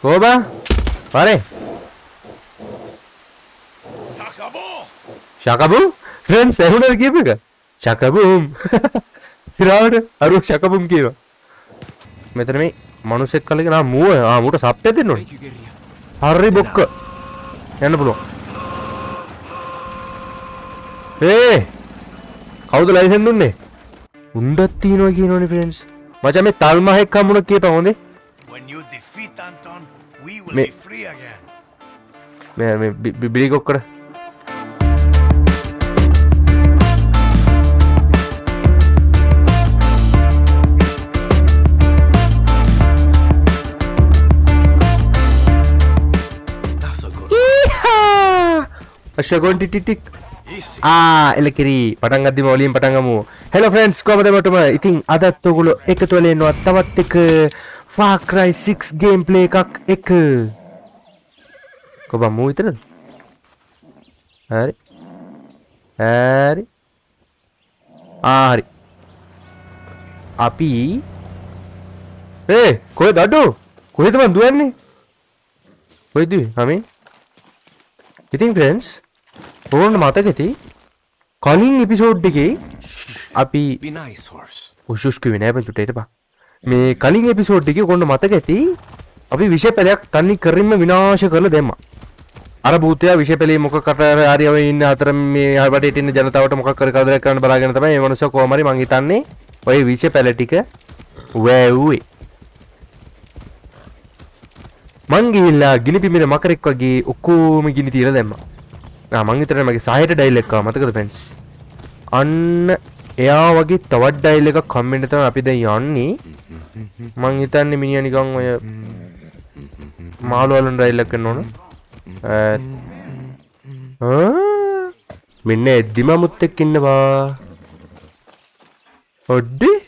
Coba. Pare. Shakaboom? Friends, I don't know the game. Shakaboom. Sirad, I look Shakaboom Kiva. Metami, Manusek Kaligana, Mu, I would have petted. Hurry book. And blow. Hey, how the license do they? Undatino Kino, friends. Much I may Talma had come on a cape only. When you defeat Anton, we will be free again. May I be big okra? Electric, Patanga Dimoli, Patangamu. Hello, friends, come over to my thing. Ada Togulo, Ekatole, no Tavatik, Far Cry 6 gameplay, Kak Ek Kobamuitel. Harry, Harry, Harry, Api. Hey, Koedado, Koedaman, do any? What do you, I mean? You think, friends? Don't matter that. Calling episode dekhe. Api. Be nice horse. Ushush kuvi nae bantu tera ba. Me calling episode dekhe. Don't matter that. Api vishay pehle tani karim me vinash karle dema. Arabutya vishay pehle mukha karre aariya me inna atram me arbate tinne janata vata mukha kar kadre karan bala janata me manusha ko hamari mangi tanne. Wahi vishay pehle tikhe. Wahi. Mangilla, Gilipi made a macarekagi, Uku, Migini them. Now, Mangitra make a side dialeka, Mataka fence. An Eawagi, Tawad dialeka, commented on Apida Yoni Mangitan, Minianigong, Malo and dialekan. Mine Dimamute Kinava Oddi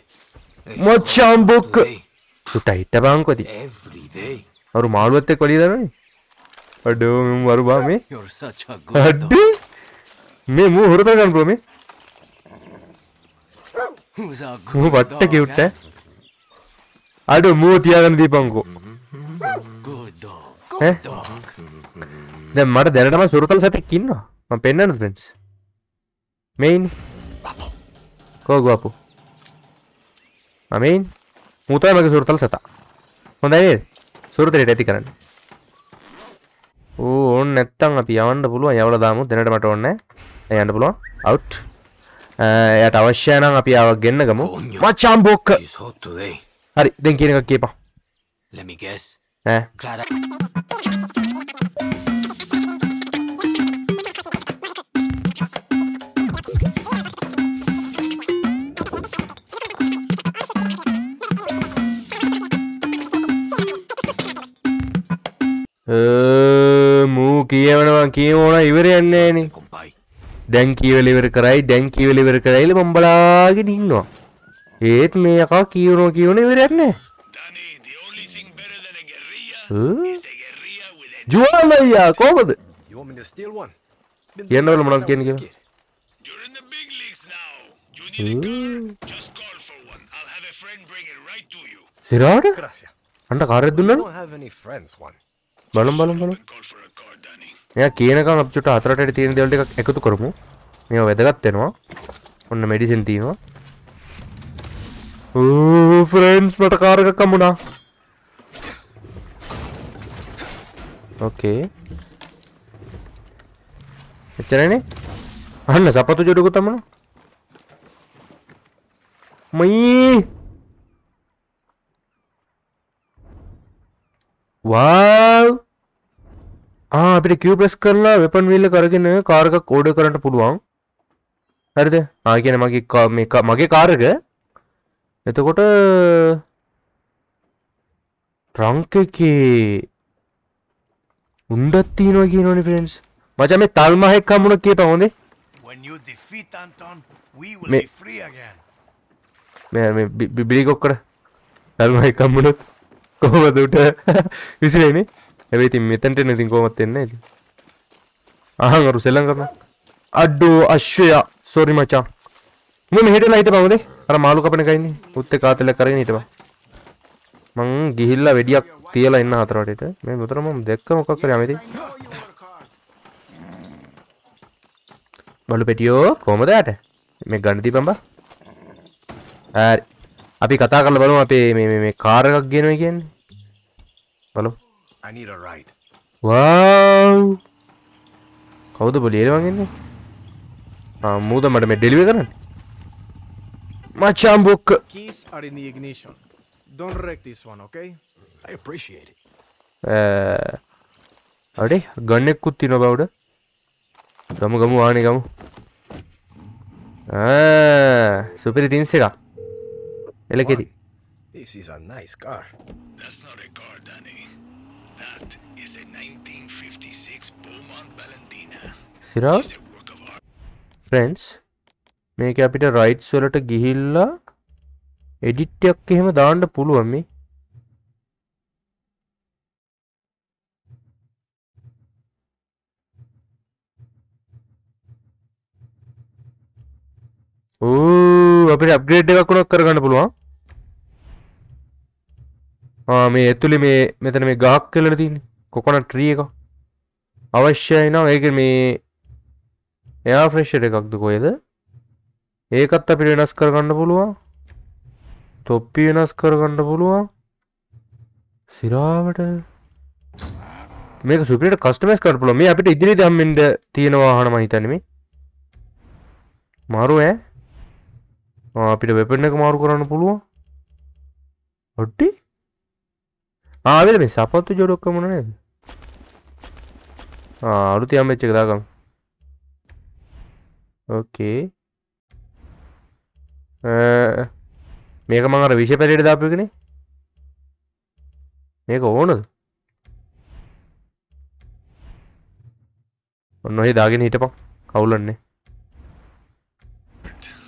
Mochambuk to Taitabanko every day. Or Malvate Collider? Or do you worry me? You're such a good dog. Me move her than Brumi. Who's a good dog? I do move the other Dipongo. Good dog. Good dog. The mother there was Ruthals at the Kino. A pendant friends. Main Koguapu. I mean, Mutamakas Ruthals. On the air. Surutri Tetikan. Oh, Netang up beyond the Pulu, Yavadamu, then at Matone, and the Pulu out at our Shanang up here again. Nagamu, watch on book. Hurry, then getting a keeper. Let me guess. Eh, Clara. Moo Kiona, Iverian, Danky will ever cry, Danky will ever cry, Bombala, getting no. It may a cocky, you know, you never had me. Danny, the only thing better than a guerrilla is a guerrilla with a Juana, covered. You want me to steal one? You know, I'm getting you. You're in the big leagues now. You need a car, just call for one. I'll have a friend bring it right to you. Sirada? And a car, I don't have any friends, one. Balum balum balum. Yeah, Kiana can up to Tatra at the end of the Echo Kurmu. You weather up Teno on the medicine Tino. Oh, friends, but a car Kamuna. Okay. Cherene? And the Zapatu Judutamana? Me. Wow! Ah, if you press the weapon wheel, you can use the car to put the current. That's it. I can make a car. Make a car. It's a trunk. Undatino, friends. Much I may Talma had come on a cape only. When you defeat Anton, we will be free again. May I be big okra? Talma had come on it. Is it any? Everything metant anything go with the net. A hunger selanga. Ado Ashia, sorry, macha. We hit a light about it. Ramaluka Panagani, Uttaka Telakarinita Mangihilla Vedia තියලා ඉන්න හතරවටේට මේ මුතර මම දැක්ක මොකක් කරේ අමෙති බලු පෙටියෝ කොහමද යට මේ ගන්න දීපන් බා හරි අපි කතා කරලා බලමු අපේ මේ මේ කාර් එකක් ගේනවා කියන්නේ බලමු I need a ride wow කවුද බලියල මං ඉන්නේ ආ මූද මට මේ ඩෙලිවර් කරන්න මචං book keys are in the ignition don't wreck this one okay I appreciate it. अरे गन्ने कुत्ती नो बाउडर। गमु गमु आने गमु। सुपर तीन से का। ये लगे थी। This is a nice car. That's not a car, Danny. That is a 1956 Beaumont Valentina. सिरा? Friends, मैं क्या पिटा rights वाला टा गिहिला edit टक के हम दांड पुलु हमी Ooh, अपने अपग्रेड देखा कुछ करके ना बोलो हाँ, हाँ मैं ऐतुली मैं तेरे में गाहक के लड़ती नहीं, कोकोनट ट्री है का, अवश्य है ना एक में यहाँ फ्रेश देखा दुको ये थे, एक अत्ता पीड़े नस करके ना बोलो हाँ, तो पीड़े नस करके ना बोलो हाँ, सिरावट, मेरे को सुपीरियर कस्टमाइज कर बोलो, मैं अपने इधर ही तो हम इंडे तीन वाहन माहिता नहीं मारो है අපිට වෙපන් එක මාරු කරන්න පුළුවන්. හොට්ටි. ආ වෙල මේ සපත්තු ජොඩක් කමුණ නේද? ආ අලුත් යම්ෙච් එක දාගමු. ඕකේ. මේක මම අර විෂය පැලේට දාපු එකනේ. මේක ඕනද? ඔන්න ඔය දාගෙන හිටපන්. කවුලන්නේ.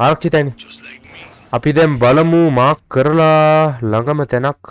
ආරක්ෂිතයිනේ. අපි දැන් බලමු මාක් කරලා ළඟම තැනක්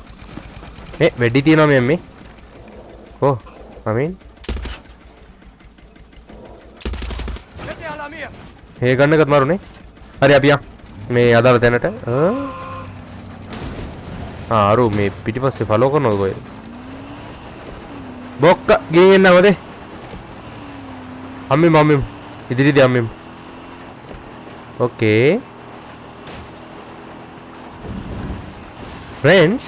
Hey, weddi thiyena me ammi. Oh, amin. Hey, ganne kat marune. Hari apiya. Me adala denata. Ah, aru me pitipasse follow karana goy. Bokka geenna wade. Ammi mammi ඉදිරියට යමු. Okay. Friends,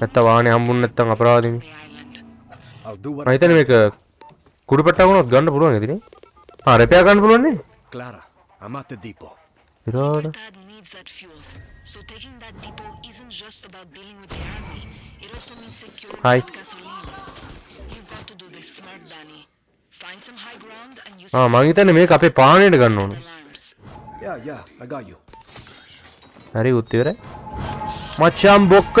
නැත්තම් වාහනේ හම්බුනේ නැත්තම් අපරාධෙනි. මම හිතන්නේ මේක කුඩුපට්ටක් වුණොත් ගන්න පුළුවන් ඇතිනේ. ආ repair ගන්න පුළුවන් නේ. Clara, I'm at the depot. That needs that fuel. So taking that depot isn't just about dealing with the army. It also means securing gasoline. You've got to do this smart, Danny. Find some high ground and use. Ah, mangi tane me kape paane de ganno. Yeah, I got you. Hari utti vere. Macham bok.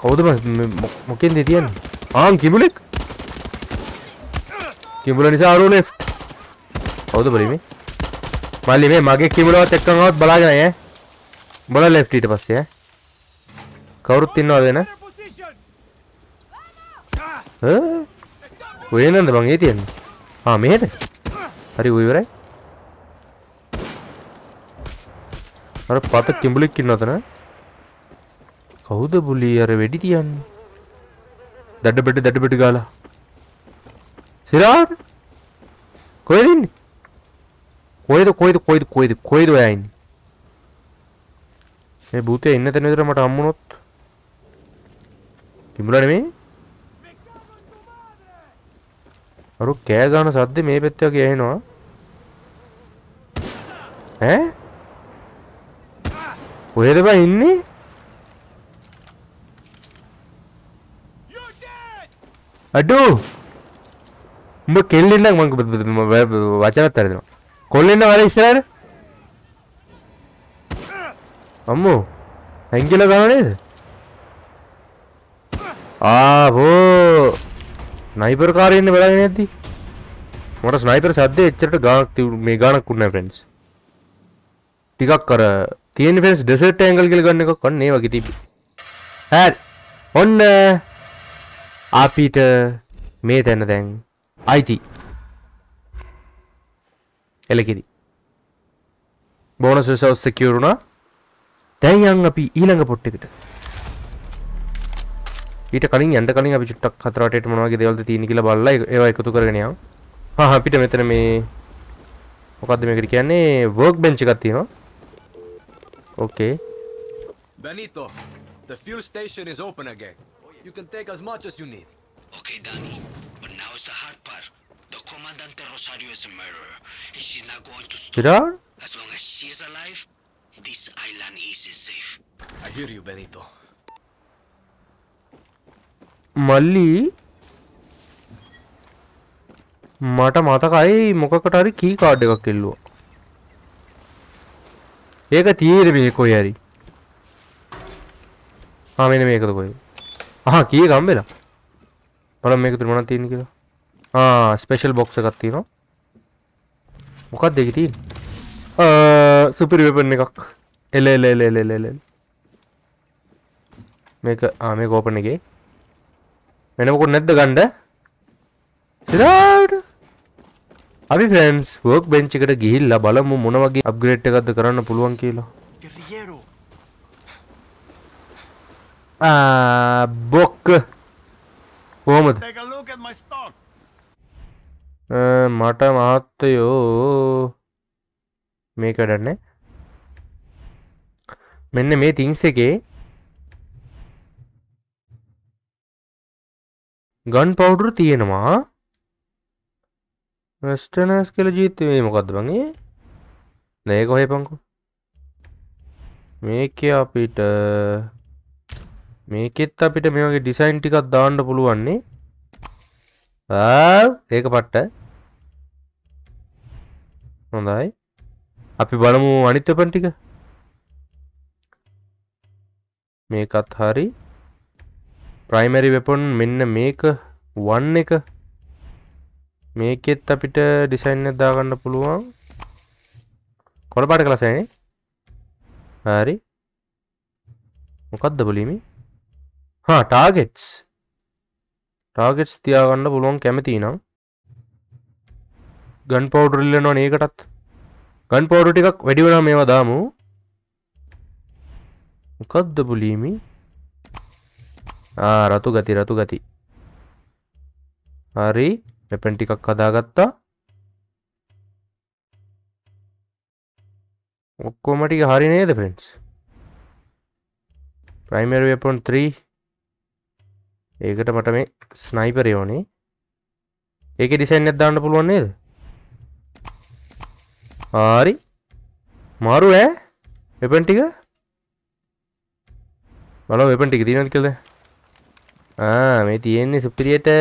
कहो तो मैं मुकेन देती है ना आम कीमुले निशा आरु left कहो तो बड़ी में माली में मागे कीमुले और चक्का और बड़ा जाए है बड़ा लेफ्ट इट बस है कवरुत तीन ना देना हाँ वो ये ना दबांगे ये तीन हाँ मेहत अरे वो ये वाला अरे पाता किंबले किन्ना था ना कहूँ तो बुली यार वेडी थी यान दर्द बैठे गाला सिरार कोई दिन कोई तो यानी ये बूते इन्हें तो नहीं तो मत आमुनोत किंबले में अरे क्या गाना साथ में बेत्या क्या है ना हैं वो ये तो भाई इन्नी अड्डू मुझे केल्ली ना मंग वाचना तारे दो कोल्ली ना वाले इस रार अम्मू हैंगी लगा होने आ वो स्नाइपर कार इन्हें बड़ा नहीं थी हमारा स्नाइपर साथे एक चट्ट गाना में गाना कूदना फ्रेंड्स टिका कर तीन फ्रेंड्स डेसर्ट एंगल के लिए करने को करने वाली थी है उन आप इट में था ना देंग आई थी ऐलेकी थी बोनस वैसा उस सिक्योर ना देंग यंग अपी इलंग पोट्टे किट इट करेंगे अंदर करेंगे अभी चुट्टा खतरा टेट मनवा के देवल तो तीन किला बाल लाइक एवाई को तो करेंगे नहीं हम हाँ हाँ पीटे में तेरे में वो काट देंगे क्या ने वर्क बेंच करती है Okay. Benito, the fuel station is open again. You can take as much as you need. Okay, Danny. But now is the hard part. The Comandante Rosario is a murderer, and she's not going to stop. As long as she's alive, this island is safe. I hear you, Benito. Mali, mata kai mukha katari ki kaadega killo. एक तीर भी कोई यारी हाँ मैंने मेरे को तो कोई हाँ किए काम बेला मतलब मेरे को तो मना तीन किलो हाँ स्पेशल बॉक्स से करती ना वो कब देखी थी सुपर वेपन ने कक ले ले ले ले ले ले मेरे को ओपन नहीं किए मैंने वो को नेट गंड है सिराड अभी फ्रेंड्स वर्क बेंच के गिल ला बाला मु मोना वागी अपग्रेड टेका द कराना पुलवान कीला आ बॉक मोहम्मद माटा मात यो मैं क्या डरने मैंने मैं तीन से के गन पाउडर तीन माँ वेस्टर्नर्स के लिए जीते हुए मुकदमा ये नहीं को है पंको मैं क्या पीट मैं कितना पीट मेरे को डिजाइन टिका दांड पुलवाने अब एक पट्टा उन्हें आप ये बालमु आनित्य पंटी का मैं का थारी प्राइमरी वेपन मिन्न मेक वन ने का මේකේ අපිට ඩිසයින් එක දාගන්න පුළුවන් කොළ පාට කළා සෑනේ හරි මොකද්ද බලීමේ හා ටාගට්ස් තියාගන්න පුළුවන් කැමති නම් ගන් පවුඩර් ඉල්ලනවා මේකටත් ගන් පවුඩර් ටිකක් වැඩි වෙනවා මේවා දාමු මොකද්ද බලීමේ ආ රතු ගති හරි वेपन टिका कदागत्ता ओको मटी का हारी नहीं थे फ्रेंड्स प्राइमरी वेपन 3 एक टा मटा में स्नाइपर है वाणी एक ही डिसाइन ने दांड पुलवान नहीं थे हारी मारू है वेपन टिका मालूम वेपन टिकी तीनों निकल दे हाँ मेरी ये नहीं सुप्रीयत है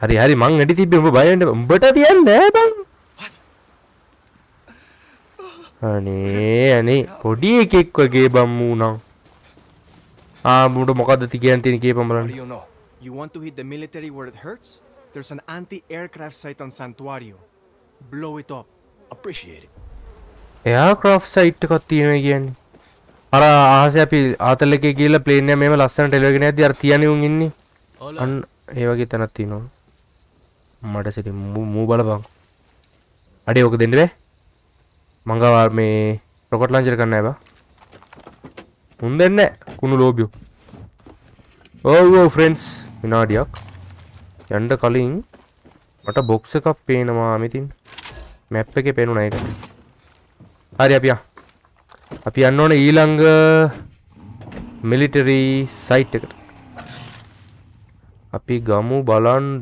Hari hari mang nadi tipi umbo bayar anda umbo ta tian deh bang. Ani ani body cake kage bamu nang. Ah budo makad tiga anti ni cake bamalan. You want to hit the military where it hurts? There's an anti-aircraft site on Santuario. Blow it up. Appreciate it. Aircraft site ka tiyan again. Ara aas ya pil aatal ke gila plane ne meme lassan television ne di artiyan yung inni. An eva kita na tino. Mada siri mu bala bang. Adi ok din re. Manga var me rocket launcher karna hai ba. Unden ne kunu lobyo. Oh friends, minadiak. Yanda calling. Mata box ka pain ma amitin. Map pe ke painu nahi kar. Ari apya. Apya anno ne ilang military site. අපි ගමු බලන්න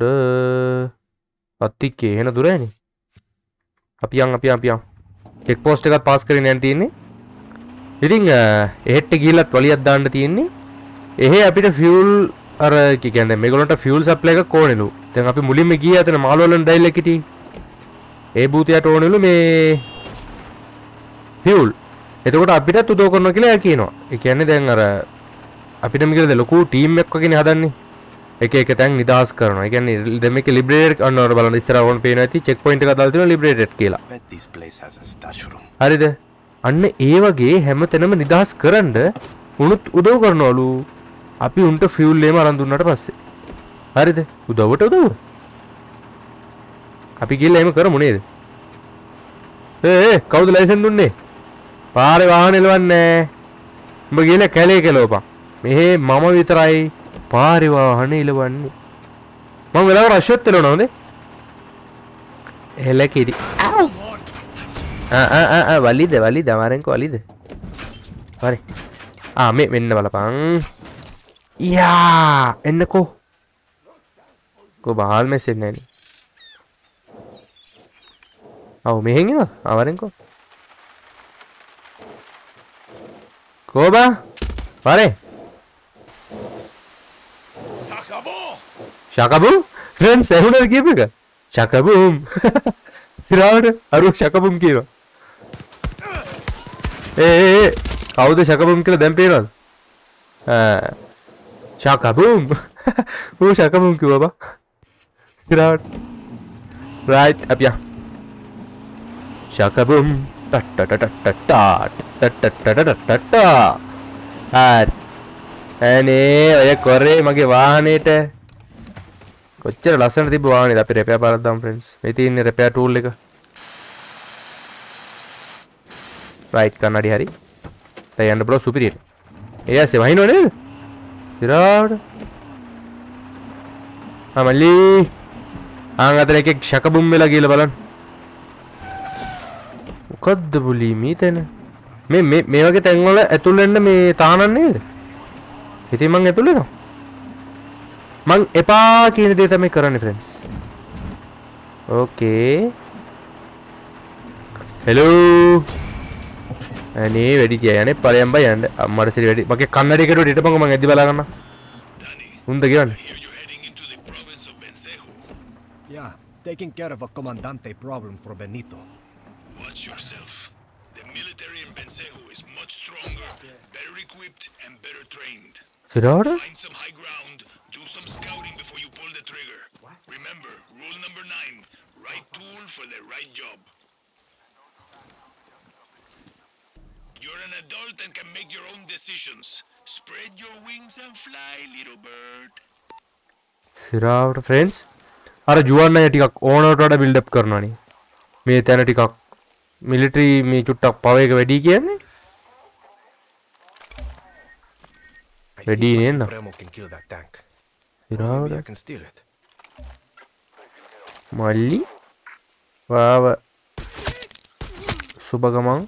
අතිකේ එන දුර එනේ අපි යන් check post එකත් pass කරගෙන යන්න තියෙන්නේ ඉතින් එහෙට ගිහිල්ලත් වලියක් දාන්න තියෙන්නේ එහෙ අපිට ෆියුල් අර කියන්නේ මේගොල්ලන්ට ෆියුල් සප්ලයි එකක් ඕනෙලු දැන් අපි මුලින්ම ගියේ අතන මාළුවලන් ඩයිල් එකේ ඒ භූතයට ඕනෙලු මේ ෆියුල් එතකොට අපිටත් උදව් කරනවා කියලා කියනවා ඒ කියන්නේ දැන් අර අපිට මේකද ලොකු ටීම් එකක් වගේනේ හදන්නේ एक तैंग निदास करना है क्या नहीं दमे के लिबरेट और नॉर्मल अंदर इस राउंड पे ना थी चेकपॉइंट का दाल तो लिबरेटेड केला अरे दे अन्य ये वाके हेमत है ना में निदास करन दे उन्हें उदाव करना वालू आप ही उनका फ्यूल ले मारन दूना टा पास अरे दे उदाव बट उदाव आप ही के ले में करो मुने ए काउंट लाइसेंस दूने पारे वाहन इल्वन පාරිවාහන ඉලවන්නේ මම වෙලාවකට අශ්වත් වෙනවා නේද එලකෙදි ආ වලිද මාරෙන්කෝ වලිද හරි ආ මේ මෙන්න බලපන් යා එන්නකෝ ගෝබාල් මෙසෙන් නැනි ආව මෙහෙන් එනවා ආවරෙන්කෝ ගෝබා වරේ Shakaboom? Friends, I don't give a Shakaboom. Sit out, Aruk Shakaboom Kiro. Hey, how the Shakaboom kill them people? Shakaboom. Who Shakaboom Kiroba? Sit out. Right, up ya. Shakaboom. Ta ta ta ta ta ta ta ta ta ta ta ta. Alright. Any, I corre, Magivanite. කොච්චර ලස්සනද තිබ්බ වාහනේ අපි repair බාරක් දාමු friends මේ තියෙන්නේ repair tool එක right කන්නඩි හරි දැන් යන්න බ්‍රෝ සුපිරියර් එයාසේ වහිනව නේද ඉරාඩ අමලි ආන්ගතර එකෙක් ශකබුම් වෙලා ගිහලා බලන්න මොකද්ද බුලි මේතන මේ වගේ තැන් වල ඇතුල් වෙන්න මේ තානන් නේද ඉතින් මං ඇතුල් වෙනවා mang epa kiyana de thamai karanne friends okay hello ane wedi tiya yanne palayan ba yanne ammada siri wedi mage kannadi ekata wedi itapanga man eddi bala ganna unda giyanne you heading into the province of Vencejo yeah taking care of a comandante problem for Benito watch yourself the military in Vencejo is much stronger better equipped and better trained sirada find some high ground do some scouting before you pull the trigger. What? Remember, rule number 9, right tool for the right job. You're an adult and can make your own decisions. Spread your wings and fly, little bird. Sirao friends, ara juwan na tikak honor wada build up karna ni. Me tana tikak military me chuttak paweka wedi kiyanne. Ready ne na. Maybe I can steal it. Mali? Wow. Subagamang.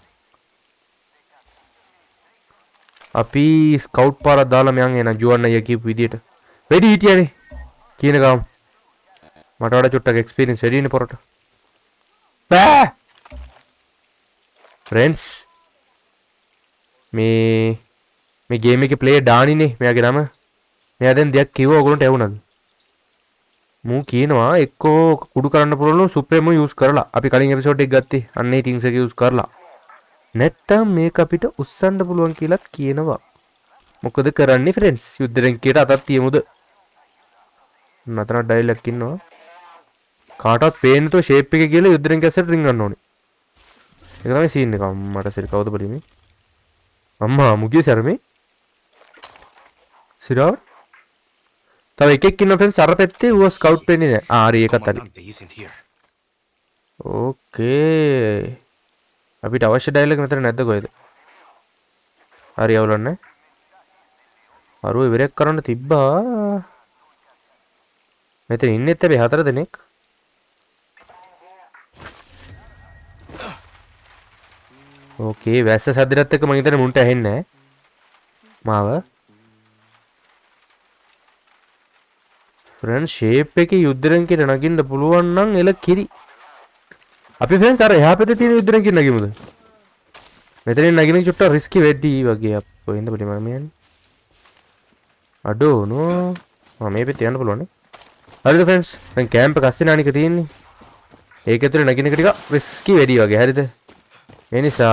Api scout para dalam yang na juan na yakip vidita. Ready hit yani. Kine kaam. Mata wada chutta experience ready ne porata. Bah! Friends. මේ game එකේ player ඩානිනේ මෙයාගේ නම මෙයා දැන් දෙයක් කිව්ව ඕගොල්ලන්ට ඇහුණාද මූ කියනවා එක්කෝ කුඩු කරන්න පුළුවන් සුප්‍රේම යූස් කරලා අපි කලින් එපිසෝඩ් එක ගත්තේ අන්න ඒ තින්ස් එක යූස් කරලා නැත්තම් මේක අපිට උස්සන්න පුළුවන් කියලාත් කියනවා මොකද කරන්නේ ෆ්‍රෙන්ඩ්ස් යුද්ධයෙන් කීයට අතක් තියමුද නතර ඩයලොග් ඉන්නවා කාටවත් පේන්නේ તો ෂේප් එක කියලා යුද්ධයෙන් කැසට් රින් ගන්න ඕනේ ඒක තමයි සීන් එක මට සර් කවුද බලන්නේ අම්මා මුගේ සර් මේ සිරා तब एक एक किन्नों फ्रेंड्स सारा पैते वो स्काउट पे नहीं है आ रही है कतारी ओके अभी टावश्य डायलॉग में तो नहीं तो कोई आ रही है वाला ना और वो ब्रेक करना थी बा मैं तो इन्हें तब हाथरा देने ओके वैसे शादी रात तक मंगी तो नहीं मुंटा है ना मावा फ्रेंड्स शेप पे के युद्धरंग के नगिन डपुलवान नंग ये लग किरी अभी फ्रेंड्स आरे यहाँ पे तो तीन युद्धरंग की नगी मुझे मैं तेरे नगिन एक छोटा रिस्की वेटी वाके आपको इन द बड़ी मामी हैं अडो नो हमें पे त्यान डपुलवाने अरे तो फ्रेंड्स मैं कैंप कास्टे नानी करती हैं एक एक तेरे नगिन करेगा रिस्की वेटी वाके हरे तो ये नहीं सा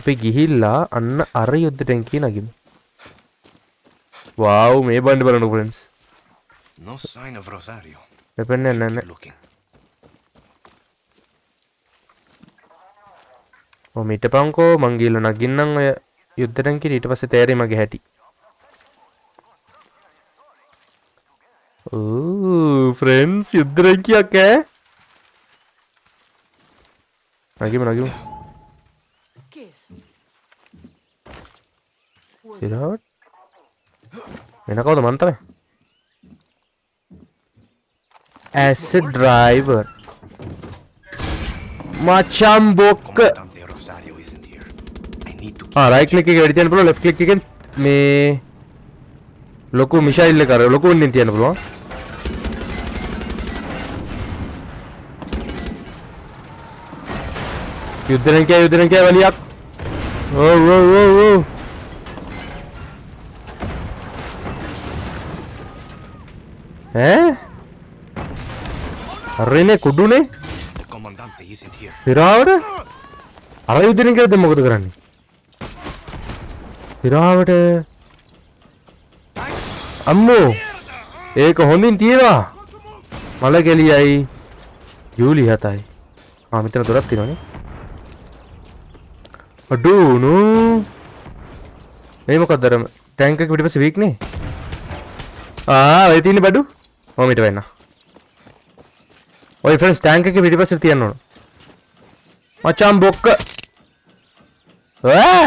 अभी गिहिला अन्ना आरे युद्धरंग की नगिन वाव मैं बंद बनो friends No sign of Rosario. Looking. Oh, meet panko mangilo na ginnang yudderang ki dito passe tayari mage hati. Oh, friends, yudderang ki akay. Nagim. Sirat. Mena kau to manta me. ऐसे driver माचाम बोक हाँ right click के एडिशन बोलो left click के मैं लोगों मिसाइल लगा रहे लोगों उन्नीतियाँ न बोलो युद्धरंग क्या वाली आप ओ हैं अरे ने कुडू ने फिरावट अरे उधर निकल दे मगर करानी फिरावट अम्मू एक होनी तीरा माला के लिए आई यू लिया था हाँ मित्र तो रखती नहीं अडू नो नहीं मगर दरम टैंक के बिटे बस वीक नहीं आ वही तीन बड़ू ओ मित्र भाई ना ओए फ्रेंड्स टैंक के वीडियो पर सिर्फ तीन नोट मचाम बोक वाह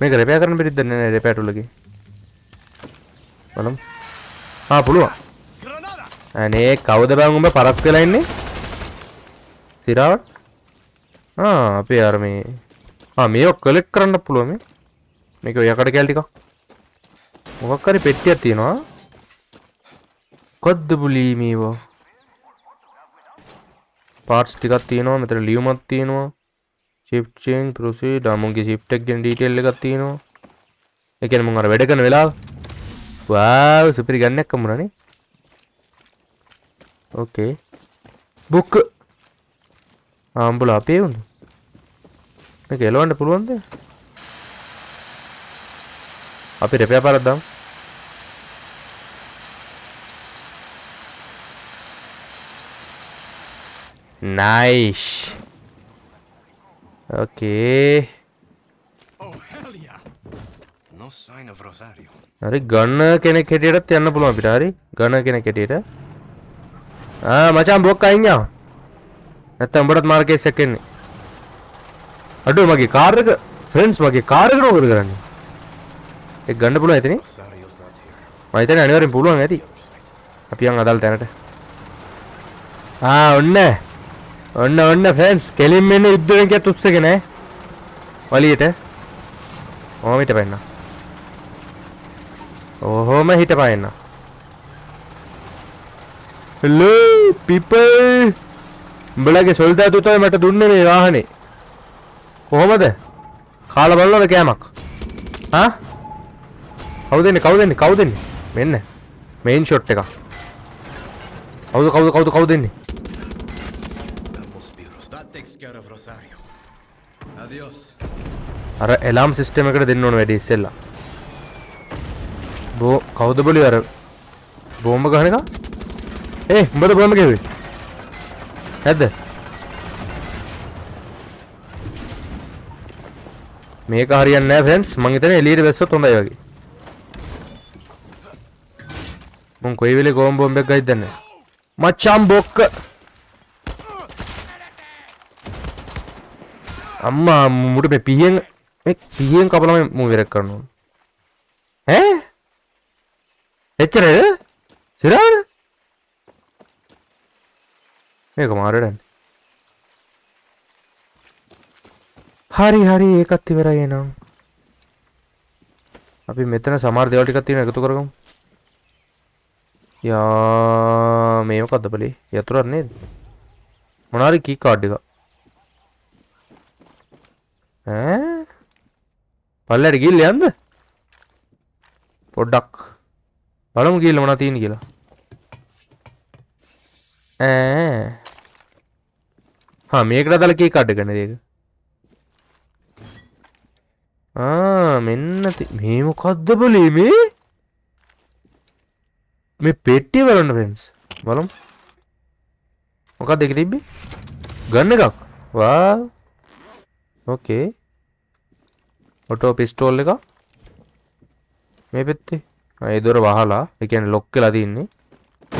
मैं कर रिपेयर करने पे इधर नहीं रिपेयर लगी मालूम हाँ बोलो अने कावड़ दबाऊंगा मैं पारक के लाइन ने सिरावट हाँ अबे यार मैं हाँ मेरे को कलेक्ट करना पुलो मैं क्यों यार कट क्या वो करे पेटियाँ तीनों कद बुली मैं वो पार्ट्स टिका तीनों मतलब लियो मत तीनों शिफ्ट चेंज प्रोसीड आमों की शिफ्ट टेक जन डिटेल लेगा तीनों लेकिन मुंगार बैठे करने वाला वाव सुपर गन्ने कमरा नहीं ओके बुक आम बोला पे उन मैं कहलो अंडे पुल बंदे आपे रेप्या पार दाम Nice. Okay. Oh hell yeah. No sign of Rosario. अरे गन्ना के ने खेती रख त्यान न बोलो अभी डारी गन्ना के ने खेती रख. हाँ मचाम बोक काइंग या. नत्ता अंबरत मार के सेकंड. अटो मगे कार रख फ्रेंड्स मगे कार रख रोग रखने. एक गन्ना बोलो इतनी. माइटने अनिवार्य बोलो आगे थी. अब यहाँ आदाल तैनात है. ఉన్న ఫ్రెండ్స్ కెలిమిని ఇద్దరు ఇంకా తుప్సగనే వలియట ఓమ හිට පයින්න ఓహోమ හිට පයින්න హలో పీపుల్ బలగే సోల్దా తుతోయ මට දුන්නේ මේ වාහනේ කොහමද කාලා බලනවද කෑමක් හා කවුදන්නේ මෙන්න మెయిన్ షాట్ එක කවුද අර එලාම් සිස්ටම් එකට දෙන්න ඕන වැඩි ඉස්සෙල්ලා. බෝ කවුද බලුවේ අර බෝම්බ ගහන එක? ඒ උඹද බෝම්බ ගහුවේ? නැද්ද? මේක හරියන්නේ නැහැ ෆ්‍රෙන්ඩ්ස්. මං හිතන්නේ එළියට වැස්සොත් හොඳයි වගේ. මං කොයි වෙලේ ගෝම් බෝම්බයක් ගහයිද දන්නේ නැහැ. මචං බොක්ක අම්මා මුඩ මේ පිහියෙන් කපලා මම මුවිරක් කරනවා ඈ එච්චර සිරාර මේක මාරඩන්නේ හරි ඒකත් ඉවරයි එනම් අපි මෙතන සමහර දේවල් ටිකක් තියෙනවා එකතු කරගමු යා මේ මොකද්ද බලේ යතුරක් නේද මොනාරි කී කාඩ් එක පල්ලට ගිල්ල යන්ද පොඩ්ඩක් බලමු ගිල්ල මොනා තියෙන කියලා හා මේකට අදාළ කී කාඩ් එකනේ ඒක මෙන්න මේ මොකද්ද බලේ මේ පෙට්ටිය බලන්න ෆ්‍රෙන්ඩ්ස් බලමු මොකද්ද ඒක තිබ්බේ ගන්න එකක් වා ओके ऑटो पिस्टोल लेगा मैं पेत्ते इधर वाहला लेकिन लॉक के लादी इन्नी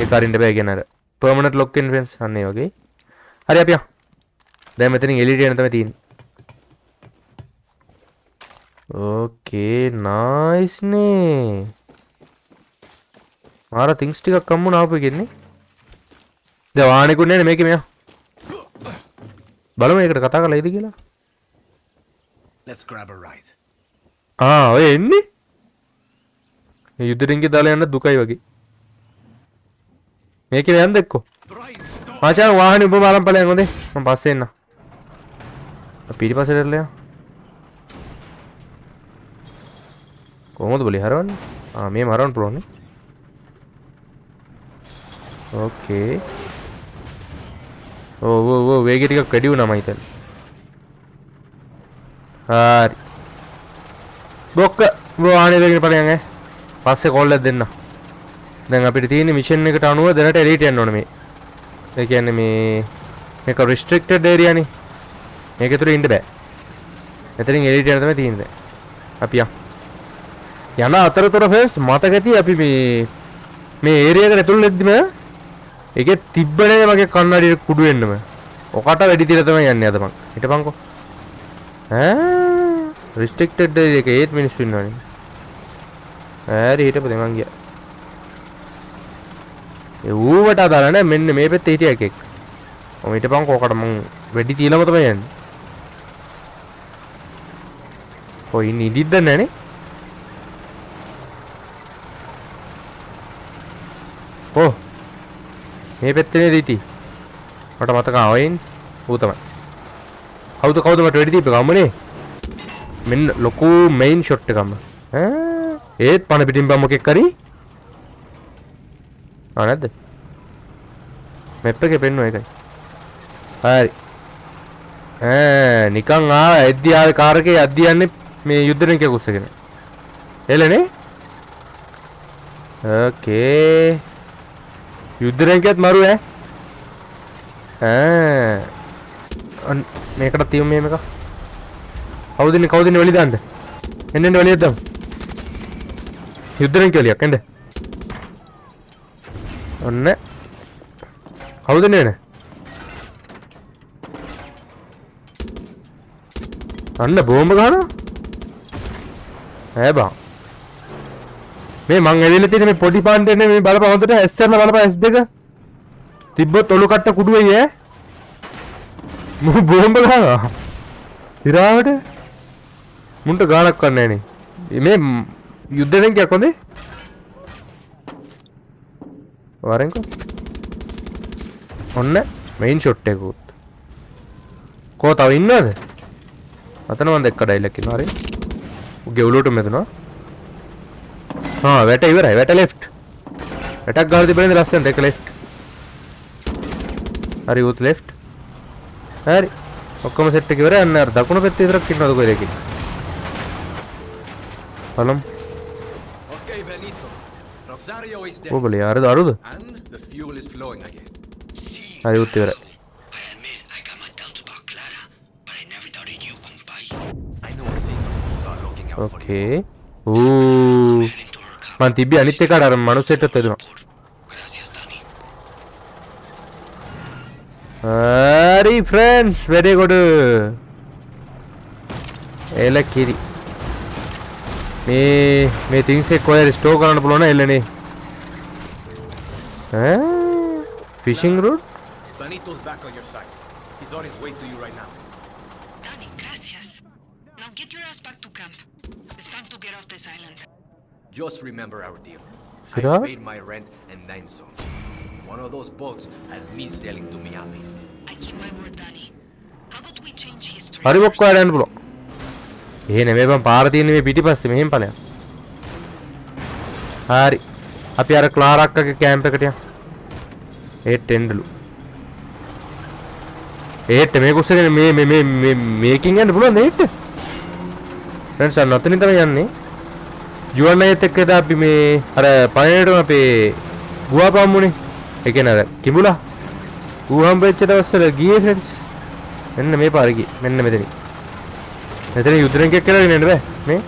ये कार इंड पे आएगी ना परमानेंट लॉक के इन्फ्रेंस हाँ नहीं होगी अरे आप यहाँ दे मैं तेरी एलईडी ना तो मैं तीन ओके नाइस ने हमारा थिंग्स टी का कम ना हो पे कितनी जब आने को नहीं मैं कि मैं बालों में एक कथा का लाई थी क्या Let's grab a ride. ඔය එන්නේ. මේ යුදරින්ගේ දාලා යන්න දුකයි වගේ. මේකේ යන්න එක්කෝ. මචං වාහනේ උඹ බලන් බලන්න හොඳේ. මම පස්සේ එන්න. අපි ඊපස්සේ ඉරලා යන්න. කොහොමද බලේ හරවන්නේ? මේ මරවන්න පුළුවන් නේ. Okay. ඔව් වේගෙ ටිකක් වැඩි වුණා මම හිතන්නේ. හරි බොක්ක වාහනේ දෙකේ පලයන් ඈ පස්සේ කෝල් එක දෙන්න දැන් අපිට තියෙන මිෂන් එකට අනුව දැනට එලීට යන්න ඕනේ මේ ඒ කියන්නේ මේක රිස්ට්‍රික්ටඩ් ඒරියා නේ මේක ඇතුලේ ඉන්න බෑ මෙතනින් එලීට යන්න තමයි තියෙන්නේ අපි යන අතරතර ෆ්‍රෙන්ඩ්ස් මතකදී අපි මේ ඒරියා එකට ඇතුළෙද්දිම ඒකේ තිබ්බනේ මගේ කන්නඩිය කුඩු වෙන්නම ඔකට වැඩි තියලා තමයි යන්නේ අද මං හිටපන්කෝ रिस्ट्रिक्टेड एक 8 मिनट्स फिर नहीं अरे ये तो पता मांग गया ये वो बता दारा ना मैंने मेरे पे तेरी आके और मेरे पांव को कट मांग वेटी तीला मत भाई यार कोई नींदी दर नहीं ओ मेरे पे तेरी रीटी मटा मत कहाँ हो इन वो तो කවුද මට වැඩි දීපේ ගම්මනේ මෙන්න ලොකු මේන් ෂොට් එකම ඈ ඒත් පණ පිටින් බම් මොකෙක් කරි නැද්ද මැප් එකේ පෙන්නුවා ඒකයි හරි ඈ නිකන් ආ එද්දි ආවේ කාර් එකේ යද්දි යන්නේ මේ යුද්ධෙන් කෙක උස්සගෙන එළනේ ඕකේ යුද්ධෙන් කෙත් මරු ඈ මේකට තියමු මේ මේක. කවුදින්නේ වෙලි දාන්න? එන්න වෙලිය දාමු. යුද්ධෙන් කෙලියක් එන්න. ඔන්න. කවුදින්නේ නේ? අන්න බෝම්බ ගහනවා. ඈ බං. මේ මං ඇවිල්ලා තියෙන මේ පොඩි පාන්ටේ මේ බලපන් හොඳට S1 බලපන් S2. තිබ්බ තොලු කට්ට කුඩු වෙයි ඈ. මු බෝම්බ ගහනවා. ඉරාවට මුන්ට ගානක් ගන්න නෑනේ. මේ යුද්ධයෙන් කියක් හොඳේ. වරෙන්කෝ. ඔන්න මේන් ෂොට් එකකුත්. කෝ තව ඉන්නවද? අතන මම දැක්ක ඩයිලොග් ඉන්නවා හරි. ගෙවුලට මෙතනවා. හා වැට ඉවරයි. වැට left. වැටක් ගාලා තිබෙන ලස්සන දෙක left. හරි උත් left. හරි. ඔක්කොම සෙට් එක ඉවරයි. අන්න අර දකුණු පැත්තේ විතරක් ඉන්නවද කොහෙද කියලා. බලමු. Okay Benito. Rosario is dead. ඔබල යාරද අරුද? And the fuel is flowing again. හරි උත් ඉවරයි. Okay. Ooh. Man tibbi anith ekak ara manuseta teduna. Hari friends, very good. Elakiri. Me things ek koya restore karanna pulona ellane. Fishing rod? Benito's back on your side. He's on his way to you right now. Danny, gracias. Now get your ass back to camp. It's time to get off this island. Just remember our deal. I paid my rent and then some. One of those boats has me sailing to Miami. I keep my word, Danny. How about we change history? Are you okay, Dan bro? Hey, ne me bam paar din me piti passe me him pala. Hari, ab yaar Clara akka ke camp pe katya. Hey, tendlu. Hey, te me kusse ne me making and bro ne it. Friends, sir, nothing to me yan ne. जुआन नहीं तक के दाबी में अरे पानी डोमा पे गुआ पामुने एक ना रे किमुला गुआ हम बच्चे तो वस्त्र गिये फ्रेंड्स मैंने में पार की मैंने में तेरी युद्धरंग के कलर नहीं डबे मैं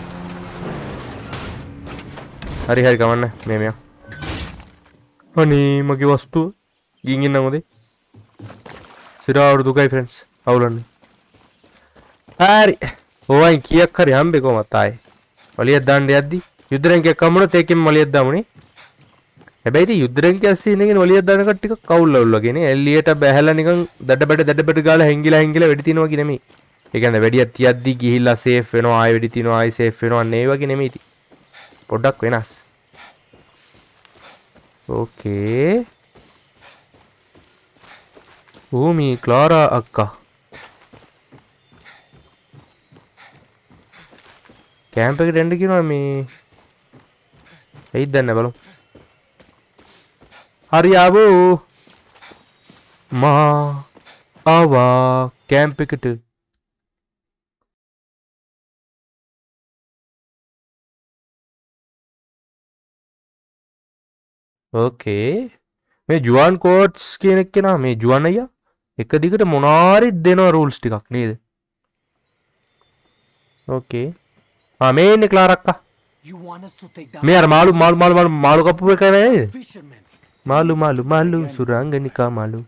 हरी हरी कमाना मैं मैं अनी मगी वस्तु गिंगी ना मुझे सिरा और दुकाई फ्रेंड्स आउलन हरी वो आई किया कर हम बेको मत आए वाली दान दे आदि යුද්ධරංගය කමන තේකෙම මලියක් දාමුනේ. හැබැයි ඉතින් යුද්ධරංගය ඇස්සේ ඉඳගෙන වලියක් දාන කට්ටිය කවුල්ලවුල්ලා කියන්නේ එල්ලියට බැහැලා නිකන් දඩබඩ ගාලා හැංගිලා වෙඩි තිනවා කි නෙමෙයි. ඒ කියන්නේ වෙඩියක් තියද්දි ගිහිල්ලා සේෆ් වෙනවා ආයෙ වෙඩි තිනවා ආයෙ සේෆ් වෙනවා නේ වගේ නෙමෙයි ඉතින්. පොඩ්ඩක් වෙනස්. ඕකේ. භූමි ක්ලාරා අක්කා. कैंप के टेंड की ना मैं इधर ना बोलो हरी आबू माँ आवा कैंप के टे ओके मैं जुआन कोट्स के निक के ना मैं जुआन आया एक दिक्कत मोनारी देना रूल्स टिका नहीं दे ओके हाँ मैं निकला रखा मैं यार मालू मालू मालू मालू मालू का पूरे कर रहे हैं मालू मालू मालू सुरंग निकाल मालू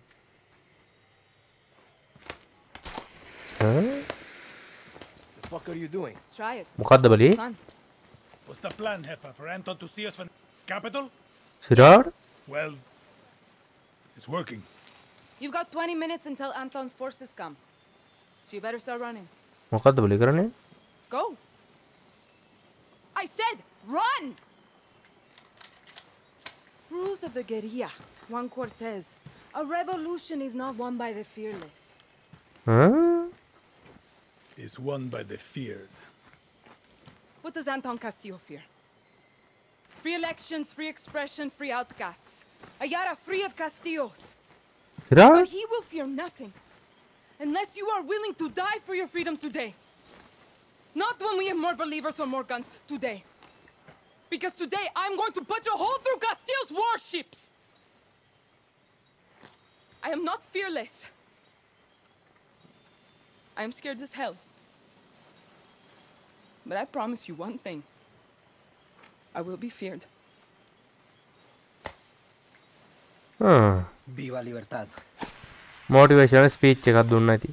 हाँ मुकद्दर बली सिरार मुकद्दर बली करने I said, run! Rules of the guerrilla, Juan Cortez. A revolution is not won by the fearless. Huh? It's won by the feared. What does Anton Castillo fear? Free elections, free expression, free outcasts. A Yara free of Castillos. But he will fear nothing. Unless you are willing to die for your freedom today. Not when we have more believers or more guns today. Because today I'm going to punch a hole through Castillo's warships. I am not fearless. I am scared as hell. But I promise you one thing. I will be feared. Viva Libertad. Motivational speech check out dunna thi.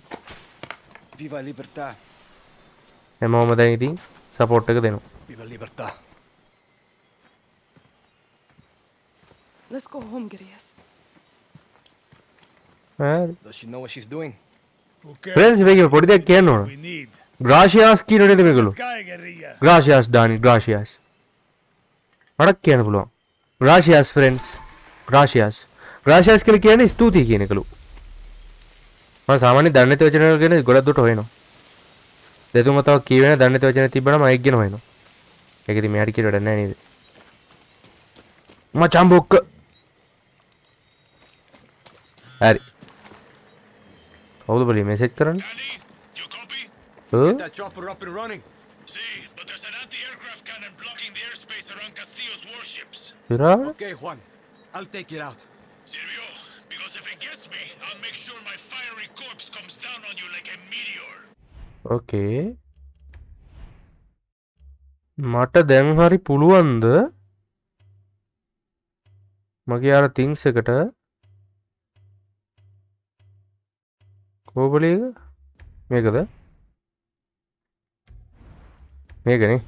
Viva Libertad. Mohammed anything support them. Let's go home, Guerrillas. Does she know what she's doing? Friends, we can put it there. Gracias, kino de megalo. Gracias, Dani. Gracias. What can you Gracias, friends. Gracias. Gracias के लिए क्या नहीं स्तुति की निकलो। मैं सामान्य दाने तो वचन के नहीं गोला दूध होए ना। देखो मतलब कीवे दाने तो वचन तीन बड़ा माइक गिन होए ना। एक दिन मेहर की लड़ने नहीं दे। मचाम बुक। अरे। बहुत बड़ी मैसेज करन। Okay, Juan. I'll take it out. Silvio, because if it gets me, I'll make sure my fiery corpse comes down on you like a meteor. Okay. Mata deng hari puluan da. Magi yara things ekata. Ko boliga? Mekada? Mekani?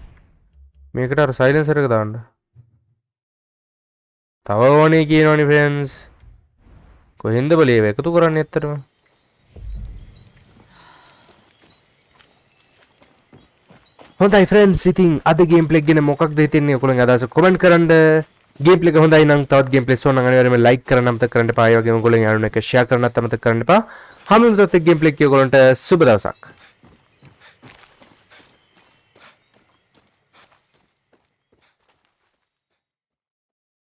Mekata silencer ekada anda. Tawani kino ni friends. Ko hindi balieve ko to karan yatter ma. Hondai friends sitting other gameplay gene mokak deitenne okulanga adasa comment karanda gameplay ka hondai nan tawat gameplay so nan aniyarama like karanna matak karanda pa ay wage okulanga yaruna share karanna matak karanda pa. Hamundath gameplay ke okulanta suba dawasak.